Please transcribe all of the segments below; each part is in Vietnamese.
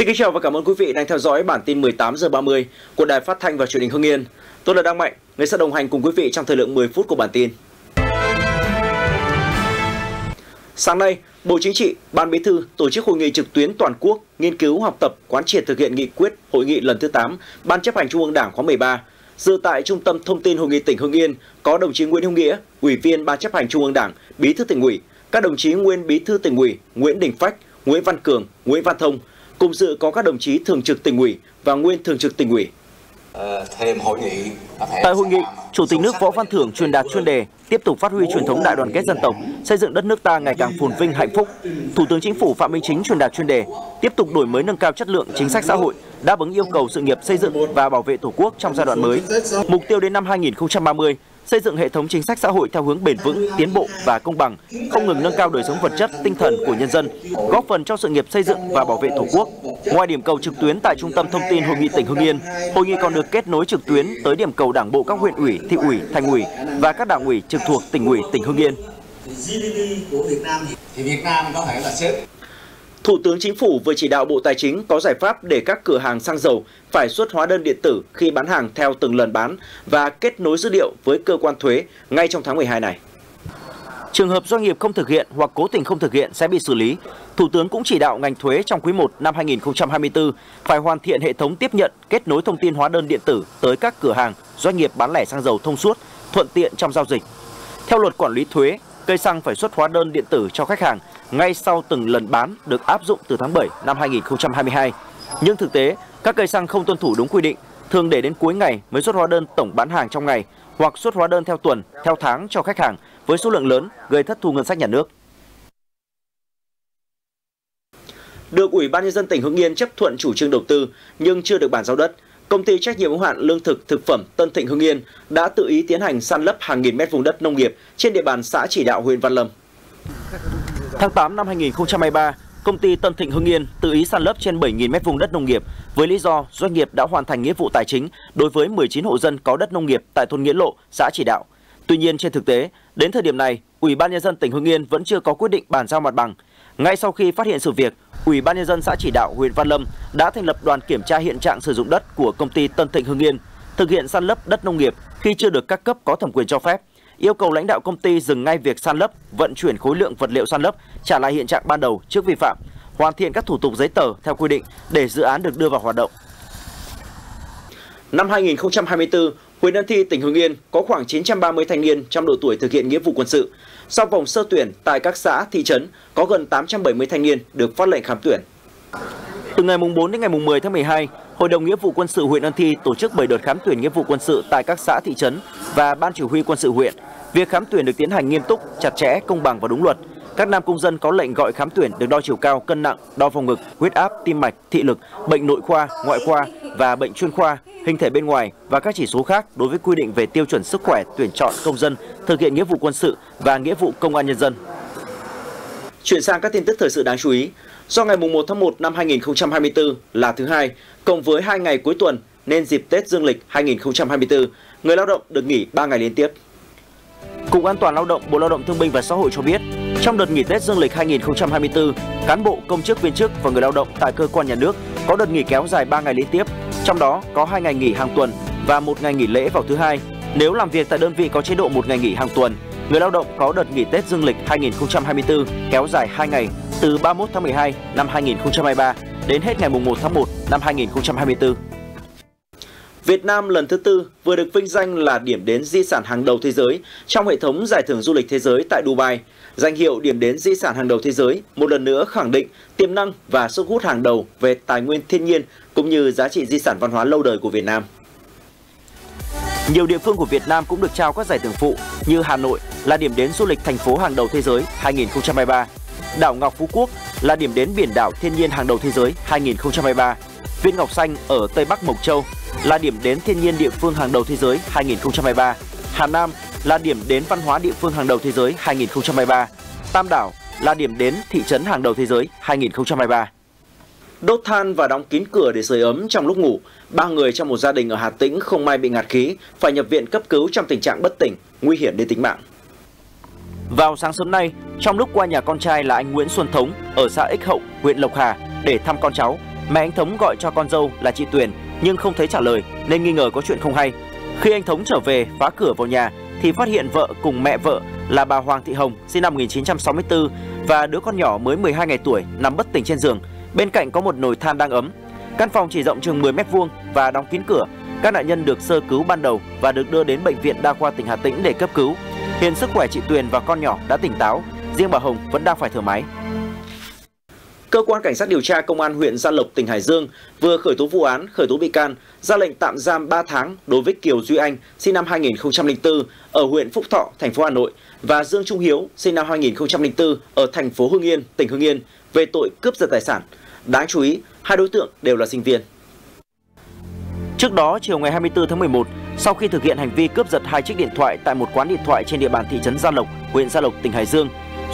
Xin kính chào và cảm ơn quý vị đang theo dõi bản tin 18 giờ 30 của Đài Phát thanh và Truyền hình Hưng Yên. Tôi là Đăng Mạnh, người sẽ đồng hành cùng quý vị trong thời lượng 10 phút của bản tin. Sáng nay, Bộ Chính trị, Ban Bí thư tổ chức hội nghị trực tuyến toàn quốc nghiên cứu, học tập, quán triệt thực hiện nghị quyết hội nghị lần thứ 8 Ban Chấp hành Trung ương Đảng khóa 13. Dự tại Trung tâm Thông tin Hội nghị tỉnh Hưng Yên có đồng chí Nguyễn Hữu Nghĩa, Ủy viên Ban Chấp hành Trung ương Đảng, Bí thư Tỉnh ủy, các đồng chí nguyên Bí thư Tỉnh ủy Nguyễn Đình Phách, Nguyễn Văn Cường, Nguyễn Văn Thông. Cùng dự có các đồng chí Thường trực Tỉnh ủy và nguyên Thường trực Tỉnh ủy. Tại hội nghị, Chủ tịch nước Võ Văn Thưởng truyền đạt chuyên đề tiếp tục phát huy truyền thống đại đoàn kết dân tộc, xây dựng đất nước ta ngày càng phồn vinh hạnh phúc. Thủ tướng Chính phủ Phạm Minh Chính truyền đạt chuyên đề tiếp tục đổi mới nâng cao chất lượng chính sách xã hội, đáp ứng yêu cầu sự nghiệp xây dựng và bảo vệ Tổ quốc trong giai đoạn mới. Mục tiêu đến năm 2030, xây dựng hệ thống chính sách xã hội theo hướng bền vững, tiến bộ và công bằng, không ngừng nâng cao đời sống vật chất, tinh thần của nhân dân, góp phần cho sự nghiệp xây dựng và bảo vệ Tổ quốc. Ngoài điểm cầu trực tuyến tại Trung tâm Thông tin Hội nghị tỉnh Hưng Yên, hội nghị còn được kết nối trực tuyến tới điểm cầu Đảng bộ các huyện ủy, thị ủy, thành ủy và các đảng ủy trực thuộc Tỉnh ủy tỉnh Hưng Yên. Thủ tướng Chính phủ vừa chỉ đạo Bộ Tài chính có giải pháp để các cửa hàng xăng dầu phải xuất hóa đơn điện tử khi bán hàng theo từng lần bán và kết nối dữ liệu với cơ quan thuế ngay trong tháng 12 này. Trường hợp doanh nghiệp không thực hiện hoặc cố tình không thực hiện sẽ bị xử lý. Thủ tướng cũng chỉ đạo ngành thuế trong quý 1 năm 2024 phải hoàn thiện hệ thống tiếp nhận, kết nối thông tin hóa đơn điện tử tới các cửa hàng, doanh nghiệp bán lẻ xăng dầu thông suốt, thuận tiện trong giao dịch. Theo Luật Quản lý thuế, cây xăng phải xuất hóa đơn điện tử cho khách hàng ngay sau từng lần bán được áp dụng từ tháng 7 năm 2022. Nhưng thực tế, các cây xăng không tuân thủ đúng quy định, thường để đến cuối ngày mới xuất hóa đơn tổng bán hàng trong ngày hoặc xuất hóa đơn theo tuần, theo tháng cho khách hàng với số lượng lớn gây thất thu ngân sách nhà nước. Được Ủy ban Nhân dân tỉnh Hưng Yên chấp thuận chủ trương đầu tư nhưng chưa được bàn giao đất, Công ty trách nhiệm hữu hạn lương thực thực phẩm Tân Thịnh Hưng Yên đã tự ý tiến hành san lấp hàng nghìn mét vùng đất nông nghiệp trên địa bàn xã Chỉ Đạo, huyện Văn Lâm. Tháng 8 năm 2023, công ty Tân Thịnh Hưng Yên tự ý san lấp trên 7.000 m2 đất nông nghiệp với lý do doanh nghiệp đã hoàn thành nghĩa vụ tài chính đối với 19 hộ dân có đất nông nghiệp tại thôn Nghĩa Lộ, xã Chỉ Đạo. Tuy nhiên trên thực tế, đến thời điểm này, Ủy ban Nhân dân tỉnh Hưng Yên vẫn chưa có quyết định bàn giao mặt bằng. Ngay sau khi phát hiện sự việc, Ủy ban Nhân dân xã Chỉ Đạo, huyện Văn Lâm đã thành lập đoàn kiểm tra hiện trạng sử dụng đất của công ty Tân Thịnh Hưng Yên, thực hiện san lấp đất nông nghiệp khi chưa được các cấp có thẩm quyền cho phép. Yêu cầu lãnh đạo công ty dừng ngay việc san lấp, vận chuyển khối lượng vật liệu san lấp, trả lại hiện trạng ban đầu trước vi phạm, hoàn thiện các thủ tục giấy tờ theo quy định để dự án được đưa vào hoạt động. Năm 2024, huyện Ân Thi, tỉnh Hưng Yên có khoảng 930 thanh niên trong độ tuổi thực hiện nghĩa vụ quân sự. Sau vòng sơ tuyển tại các xã, thị trấn, có gần 870 thanh niên được phát lệnh khám tuyển. Từ ngày 4 đến ngày 10 tháng 12, Hội đồng nghĩa vụ quân sự huyện Ân Thi tổ chức 7 đợt khám tuyển nghĩa vụ quân sự tại các xã, thị trấn và Ban Chỉ huy quân sự huyện. Việc khám tuyển được tiến hành nghiêm túc, chặt chẽ, công bằng và đúng luật. Các nam công dân có lệnh gọi khám tuyển được đo chiều cao, cân nặng, đo vòng ngực, huyết áp, tim mạch, thị lực, bệnh nội khoa, ngoại khoa và bệnh chuyên khoa, hình thể bên ngoài và các chỉ số khác đối với quy định về tiêu chuẩn sức khỏe tuyển chọn công dân thực hiện nghĩa vụ quân sự và nghĩa vụ công an nhân dân. Chuyển sang các tin tức thời sự đáng chú ý. Do ngày 1 tháng 1 năm 2024 là thứ Hai, cộng với 2 ngày cuối tuần nên dịp Tết Dương lịch 2024, người lao động được nghỉ 3 ngày liên tiếp. Cục An toàn Lao động, Bộ Lao động Thương binh và Xã hội cho biết, trong đợt nghỉ Tết Dương lịch 2024, cán bộ, công chức, viên chức và người lao động tại cơ quan nhà nước có đợt nghỉ kéo dài 3 ngày liên tiếp, trong đó có 2 ngày nghỉ hàng tuần và 1 ngày nghỉ lễ vào thứ Hai. Nếu làm việc tại đơn vị có chế độ 1 ngày nghỉ hàng tuần, người lao động có đợt nghỉ Tết Dương lịch 2024 kéo dài 2 ngày từ 31 tháng 12 năm 2023 đến hết ngày 1 tháng 1 năm 2024. Việt Nam lần thứ 4 vừa được vinh danh là điểm đến di sản hàng đầu thế giới trong hệ thống giải thưởng du lịch thế giới tại Dubai. Danh hiệu điểm đến di sản hàng đầu thế giới một lần nữa khẳng định tiềm năng và sức hút hàng đầu về tài nguyên thiên nhiên cũng như giá trị di sản văn hóa lâu đời của Việt Nam. Nhiều địa phương của Việt Nam cũng được trao các giải thưởng phụ như Hà Nội là điểm đến du lịch thành phố hàng đầu thế giới 2023, đảo Ngọc Phú Quốc là điểm đến biển đảo thiên nhiên hàng đầu thế giới 2023, Viên Ngọc Xanh ở Tây Bắc Mộc Châu là điểm đến thiên nhiên địa phương hàng đầu thế giới 2023, Hà Nam là điểm đến văn hóa địa phương hàng đầu thế giới 2023, Tam Đảo là điểm đến thị trấn hàng đầu thế giới 2023. Đốt than và đóng kín cửa để sưởi ấm trong lúc ngủ, 3 người trong một gia đình ở Hà Tĩnh không may bị ngạt khí, phải nhập viện cấp cứu trong tình trạng bất tỉnh, nguy hiểm đến tính mạng. Vào sáng sớm nay, trong lúc qua nhà con trai là anh Nguyễn Xuân Thống ở xã Ích Hậu, huyện Lộc Hà để thăm con cháu, Mẹ anh Thống gọi cho con dâu là chị Tuyền nhưng không thấy trả lời nên nghi ngờ có chuyện không hay. Khi anh Thống trở về phá cửa vào nhà thì phát hiện vợ cùng mẹ vợ là bà Hoàng Thị Hồng sinh năm 1964 và đứa con nhỏ mới 12 ngày tuổi nằm bất tỉnh trên giường. Bên cạnh có một nồi than đang ấm. Căn phòng chỉ rộng chừng 10 m2 và đóng kín cửa. Các nạn nhân được sơ cứu ban đầu và được đưa đến bệnh viện đa khoa tỉnh Hà Tĩnh để cấp cứu. Hiện sức khỏe chị Tuyền và con nhỏ đã tỉnh táo, riêng bà Hồng vẫn đang phải thở máy. Cơ quan cảnh sát điều tra công an huyện Gia Lộc tỉnh Hải Dương vừa khởi tố vụ án, khởi tố bị can, ra lệnh tạm giam 3 tháng đối với Kiều Duy Anh sinh năm 2004 ở huyện Phúc Thọ, thành phố Hà Nội và Dương Trung Hiếu sinh năm 2004 ở thành phố Hưng Yên, tỉnh Hưng Yên về tội cướp giật tài sản. Đáng chú ý, hai đối tượng đều là sinh viên. Trước đó, chiều ngày 24 tháng 11, sau khi thực hiện hành vi cướp giật 2 chiếc điện thoại tại một quán điện thoại trên địa bàn thị trấn Gia Lộc, huyện Gia Lộc, tỉnh Hải Dương,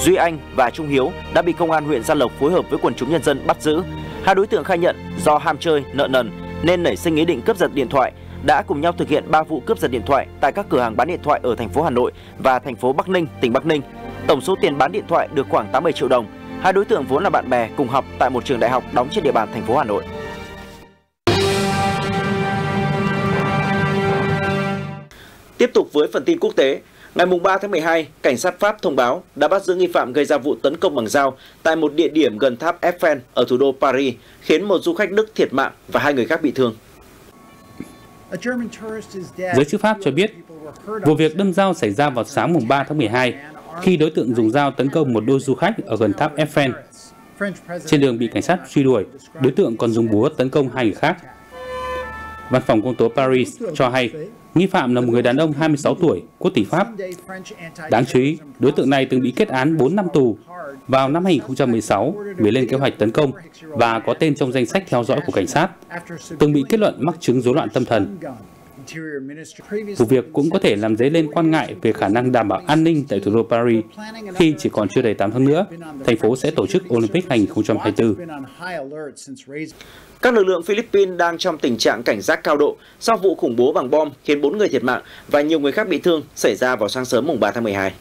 Duy Anh và Trung Hiếu đã bị công an huyện Gia Lộc phối hợp với quần chúng nhân dân bắt giữ. Hai đối tượng khai nhận do ham chơi, nợ nần nên nảy sinh ý định cướp giật điện thoại, đã cùng nhau thực hiện 3 vụ cướp giật điện thoại tại các cửa hàng bán điện thoại ở thành phố Hà Nội và thành phố Bắc Ninh, tỉnh Bắc Ninh. Tổng số tiền bán điện thoại được khoảng 80 triệu đồng. Hai đối tượng vốn là bạn bè cùng học tại một trường đại học đóng trên địa bàn thành phố Hà Nội. Tiếp tục với phần tin quốc tế, ngày 3 tháng 12, cảnh sát Pháp thông báo đã bắt giữ nghi phạm gây ra vụ tấn công bằng dao tại một địa điểm gần tháp Eiffel ở thủ đô Paris, khiến một du khách Đức thiệt mạng và 2 người khác bị thương. Giới chức Pháp cho biết, vụ việc đâm dao xảy ra vào sáng 3 tháng 12, khi đối tượng dùng dao tấn công một đôi du khách ở gần tháp Eiffel. Trên đường bị cảnh sát truy đuổi, đối tượng còn dùng búa tấn công 2 người khác. Văn phòng công tố Paris cho hay, nghi phạm là một người đàn ông 26 tuổi, quốc tịch Pháp. Đáng chú ý, đối tượng này từng bị kết án 4 năm tù. Vào năm 2016, mới lên kế hoạch tấn công và có tên trong danh sách theo dõi của cảnh sát, từng bị kết luận mắc chứng rối loạn tâm thần. Vụ việc cũng có thể làm dấy lên quan ngại về khả năng đảm bảo an ninh tại thủ đô Paris khi chỉ còn chưa đầy 8 tháng nữa, thành phố sẽ tổ chức Olympic 2024. Các lực lượng Philippines đang trong tình trạng cảnh giác cao độ sau vụ khủng bố bằng bom khiến 4 người thiệt mạng và nhiều người khác bị thương xảy ra vào sáng sớm 3 tháng 12.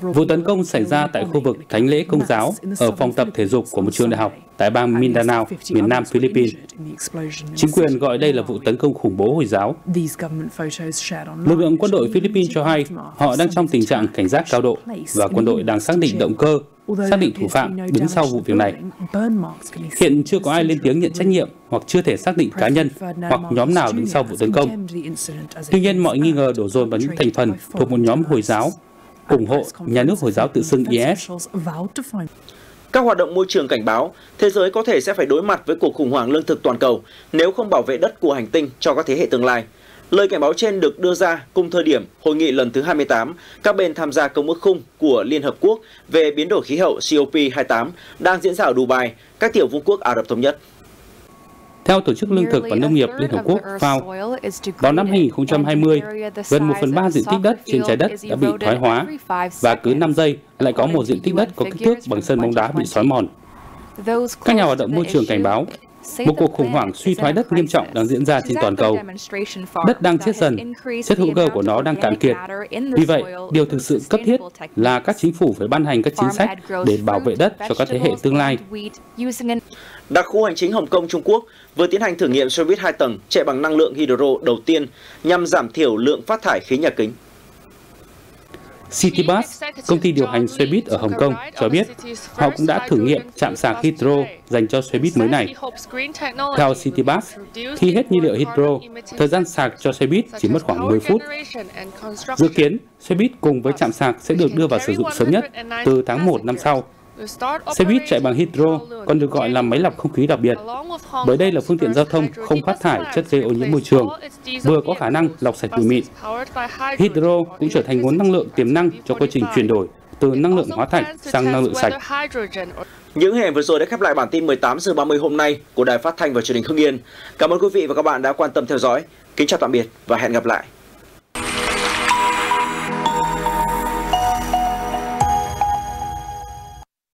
Vụ tấn công xảy ra tại khu vực thánh lễ công giáo ở phòng tập thể dục của một trường đại học tại bang Mindanao, miền Nam Philippines. Chính quyền gọi đây là vụ tấn công khủng bố Hồi giáo. Lực lượng quân đội Philippines cho hay họ đang trong tình trạng cảnh giác cao độ và quân đội đang xác định động cơ, xác định thủ phạm đứng sau vụ việc này. Hiện chưa có ai lên tiếng nhận trách nhiệm hoặc chưa thể xác định cá nhân hoặc nhóm nào đứng sau vụ tấn công. Tuy nhiên, mọi nghi ngờ đổ dồn vào những thành phần thuộc một nhóm Hồi giáo ủng hộ nhà nước Hồi giáo tự xưng IS. Các hoạt động môi trường cảnh báo, thế giới có thể sẽ phải đối mặt với cuộc khủng hoảng lương thực toàn cầu nếu không bảo vệ đất của hành tinh cho các thế hệ tương lai. Lời cảnh báo trên được đưa ra cùng thời điểm hội nghị lần thứ 28 các bên tham gia công ước khung của Liên Hợp Quốc về biến đổi khí hậu COP28 đang diễn ra ở Dubai, các tiểu vương quốc Ả Rập Thống Nhất. Theo Tổ chức Lương thực và Nông nghiệp Liên Hợp Quốc FAO, vào năm 2020, gần 1/3 diện tích đất trên trái đất đã bị thoái hóa và cứ 5 giây lại có một diện tích đất có kích thước bằng sân bóng đá bị xói mòn. Các nhà hoạt động môi trường cảnh báo, một cuộc khủng hoảng suy thoái đất nghiêm trọng đang diễn ra trên toàn cầu. Đất đang chết dần, chất hữu cơ của nó đang cạn kiệt. Vì vậy, điều thực sự cấp thiết là các chính phủ phải ban hành các chính sách để bảo vệ đất cho các thế hệ tương lai. Đặc khu hành chính Hồng Kông, Trung Quốc vừa tiến hành thử nghiệm xe buýt 2 tầng chạy bằng năng lượng hydro đầu tiên nhằm giảm thiểu lượng phát thải khí nhà kính. Citybus, công ty điều hành xe buýt ở Hồng Kông, cho biết họ cũng đã thử nghiệm trạm sạc hydro dành cho xe buýt mới này. Theo Citybus, khi hết nhiên liệu hydro, thời gian sạc cho xe buýt chỉ mất khoảng 10 phút. Dự kiến, xe buýt cùng với trạm sạc sẽ được đưa vào sử dụng sớm nhất từ tháng 1 năm sau. Xe buýt chạy bằng hydro còn được gọi là máy lọc không khí đặc biệt, bởi đây là phương tiện giao thông không phát thải chất gây ô nhiễm môi trường, vừa có khả năng lọc sạch bụi mịn. Hydro cũng trở thành nguồn năng lượng tiềm năng cho quá trình chuyển đổi từ năng lượng hóa thạch sang năng lượng sạch. Những hình ảnh vừa rồi đã khép lại bản tin 18 giờ 30 hôm nay của Đài Phát thanh và Truyền hình Hưng Yên. Cảm ơn quý vị và các bạn đã quan tâm theo dõi. Kính chào tạm biệt và hẹn gặp lại.